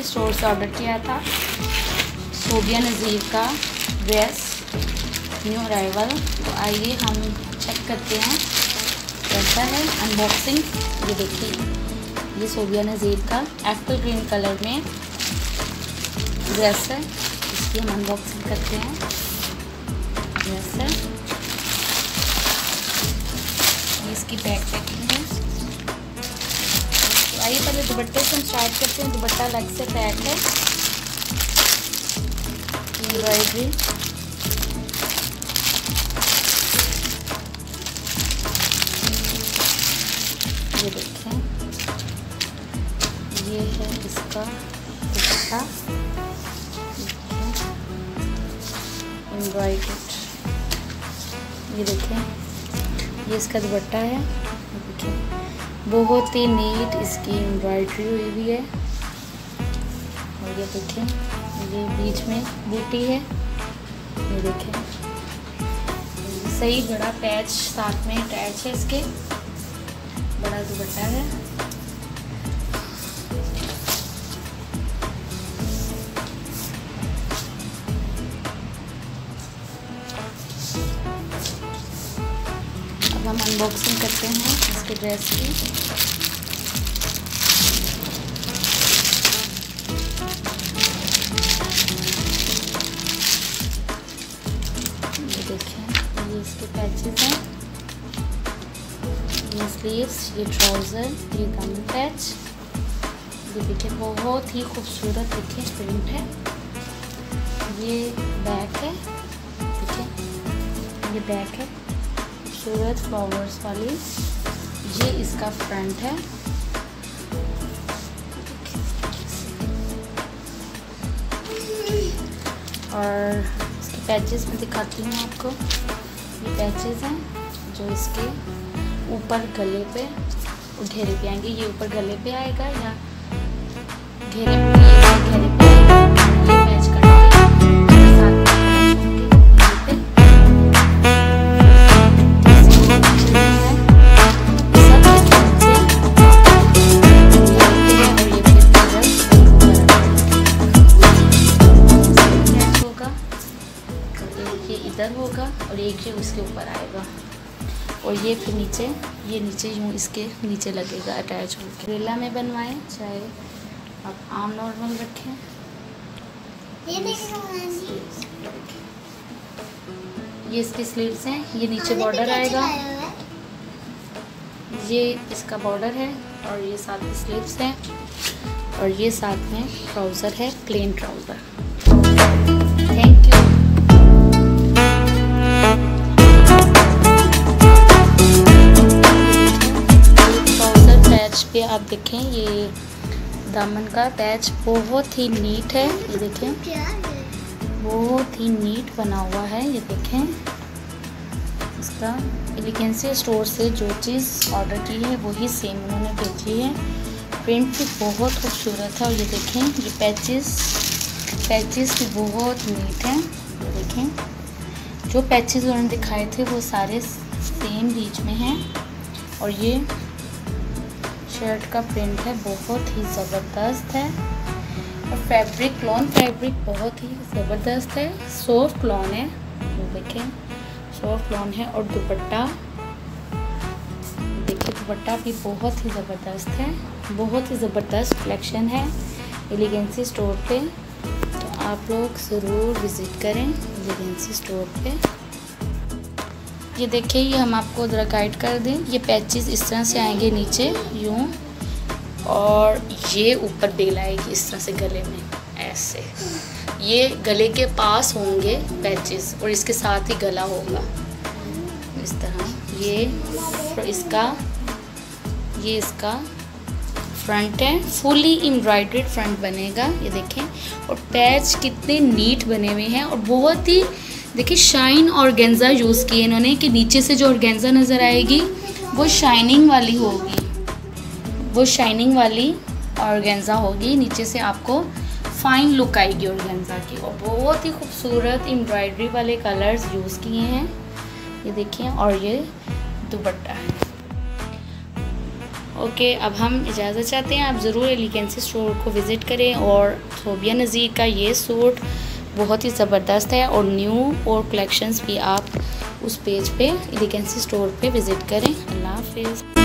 एलेगेंसी store से order किया था। सोबिया नज़ीर का ड्रेस न्यू अराइवल। तो आइए हम चेक करते हैं कैसा है। अनबॉक्सिंग ये देखिए, ये सोबिया नज़ीर का एप्पल ग्रीन कलर में ड्रेस है। इसकी हम अनबॉक्सिंग करते हैं। ड्रेस है, ये इसकी बैक पैकिंग है। तो आइए पहले दुपट्टे से हम स्टार्ट करते हैं। दुपट्टा अलग से पैक है, एम्ब्रॉयडरी। ये देखें, ये है इसका दुपट्टा, एम्ब्रॉयडरी। ये देखें, ये इसका दुपट्टा है। देखिए बहुत ही नीट इसकी एम्ब्रॉयडरी हुई हुई है। और ये देखें, ये बीच में बूटी है। ये देखें, सही बड़ा पैच साथ में अटैच है। इसके बड़ा दुपट्टा है। हम अनबॉक्सिंग करते हैं इसके ड्रेस की। ये देखिए, ये इसके पैचेस हैं, ये स्लीव्स, ये ट्राउज़र, ये गम पैच। ये देखिए, बहुत ही खूबसूरत देखिए प्रिंट है। ये बैक है, देखिए ये बैक है खूबसूरत फ्लावर्स वाली। ये इसका फ्रंट है। और इसके पैचेस में दिखाती हूँ आपको। ये पैचेस हैं जो इसके ऊपर गले पे घेरे पे आएंगे। ये ऊपर गले पे आएगा या घेरे पे होगा और एक ही उसके ऊपर आएगा। और ये फिर नीचे, ये नीचे यूँ इसके नीचे लगेगा अटैच होकर। रेला में बनवाएं चाहे आप आम नॉर्मल रखें। ये इसके स्लीव्स हैं। ये नीचे बॉर्डर आएगा, ये इसका बॉर्डर है। और ये साथ में स्लीव्स हैं और ये साथ में ट्राउज़र है, प्लेन ट्राउज़र। पे आप देखें, ये दामन का पैच बहुत ही नीट है। ये देखें, बहुत ही नीट बना हुआ है। ये देखें, इसका एलिगेंसी स्टोर से जो चीज़ ऑर्डर की है वही सेम उन्होंने भेजी है। प्रिंट भी बहुत खूबसूरत है। और ये देखें, ये पैचेस भी बहुत नीट हैं। ये देखें, जो पैचेस उन्होंने दिखाए थे वो सारे सेम बीच में हैं। और ये शर्ट का प्रिंट है, बहुत ही ज़बरदस्त है। और फैब्रिक, लॉन फैब्रिक बहुत ही ज़बरदस्त है, सॉफ्ट लॉन है। ये देखें, सॉफ्ट लॉन है। और दुपट्टा देखिए, दुपट्टा भी बहुत ही ज़बरदस्त है। बहुत ही ज़बरदस्त कलेक्शन है एलिगेंसी स्टोर पे। तो आप लोग ज़रूर विज़िट करें एलिगेंसी स्टोर पे। ये देखिए, ये हम आपको ज़रा गाइड कर दें। ये पैचेस इस तरह से आएंगे नीचे यूँ, और ये ऊपर बेल आएगी इस तरह से गले में ऐसे। ये गले के पास होंगे पैचेस और इसके साथ ही गला होगा इस तरह। ये इसका फ्रंट है, फुली एम्ब्रॉयडर्ड फ्रंट बनेगा। ये देखें, और पैच कितने नीट बने हुए हैं। और बहुत ही देखिए, शाइन ऑर्गेन्जा यूज़ किए इन्होंने कि नीचे से जो ऑर्गेन्जा नज़र आएगी वो शाइनिंग वाली होगी, वो शाइनिंग वाली ऑर्गेन्जा होगी। नीचे से आपको फाइन लुक आएगी ऑर्गेन्जा की। और बहुत ही खूबसूरत एम्ब्रॉयडरी वाले कलर्स यूज़ किए हैं। ये देखिए, और ये दुपट्टा है। ओके, अब हम इजाज़त चाहते हैं। आप ज़रूर एलिगेंसी स्टोर को विज़िट करें और सोबिया नज़ीर का ये सूट बहुत ही ज़बरदस्त है और न्यू और कलेक्शंस भी आप उस पेज पे एलिगेंसी स्टोर पे विज़िट करें। अल्लाह हाफ़िज़।